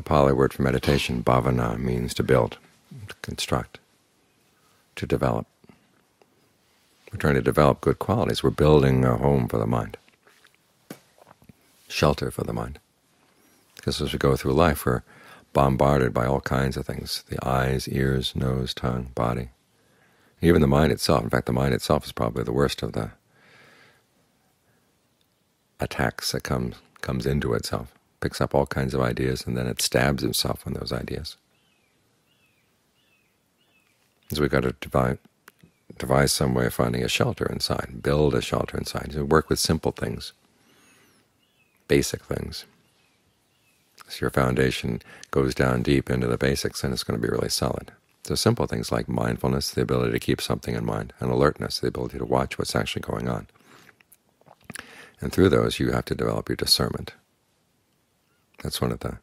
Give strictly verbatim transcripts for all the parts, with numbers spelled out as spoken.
The Pali word for meditation, bhavana, means to build, to construct, to develop. We're trying to develop good qualities. We're building a home for the mind, shelter for the mind. Because as we go through life, we're bombarded by all kinds of things, the eyes, ears, nose, tongue, body, even the mind itself. In fact, the mind itself is probably the worst of the attacks that comes, comes into itself. Picks up all kinds of ideas, and then it stabs itself on those ideas. So we've got to divide, devise some way of finding a shelter inside, build a shelter inside. So work with simple things, basic things. So your foundation goes down deep into the basics, and it's going to be really solid. So simple things like mindfulness, the ability to keep something in mind, and alertness, the ability to watch what's actually going on. And through those, you have to develop your discernment. That's one of the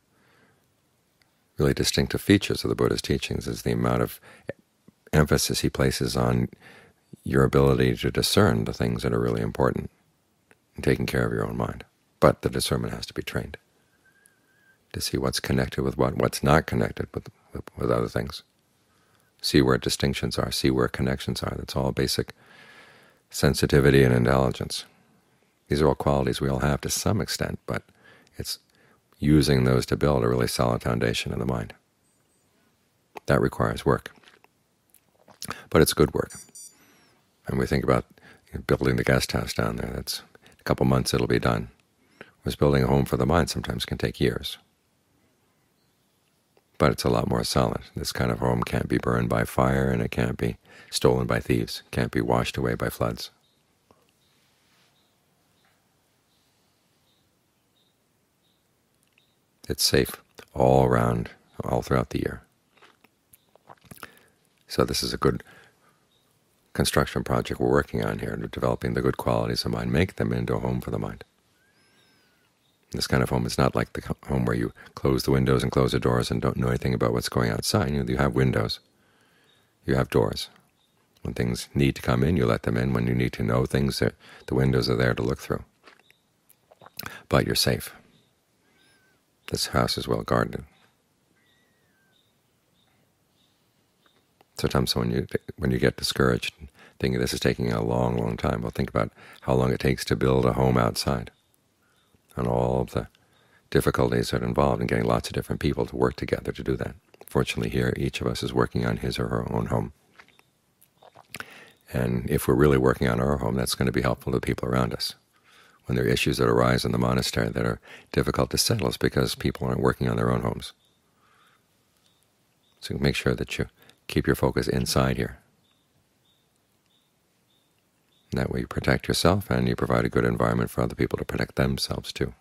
really distinctive features of the Buddha's teachings, is the amount of emphasis he places on your ability to discern the things that are really important and taking care of your own mind. But the discernment has to be trained to see what's connected with what, what's not connected with, with other things. See where distinctions are, see where connections are. That's all basic sensitivity and intelligence. These are all qualities we all have to some extent, but it's using those to build a really solid foundation in the mind. That requires work, but it's good work. And we think about building the guest house down there. That's a couple months it'll be done. Whereas building a home for the mind sometimes can take years. But it's a lot more solid. This kind of home can't be burned by fire, and it can't be stolen by thieves, can't be washed away by floods. It's safe all around, all throughout the year. So this is a good construction project we're working on here, developing the good qualities of mind, make them into a home for the mind. This kind of home is not like the home where you close the windows and close the doors and don't know anything about what's going outside. You know, you have windows, you have doors. When things need to come in, you let them in. When you need to know things, the windows are there to look through. But you're safe. This house is well guarded. Sometimes when you when you get discouraged, thinking this is taking a long, long time, well, think about how long it takes to build a home outside, and all of the difficulties that are involved in getting lots of different people to work together to do that. Fortunately, here each of us is working on his or her own home, and if we're really working on our home, that's going to be helpful to the people around us. When there are issues that arise in the monastery that are difficult to settle, it's because people aren't working on their own homes. So make sure that you keep your focus inside here. And that way you protect yourself, and you provide a good environment for other people to protect themselves too.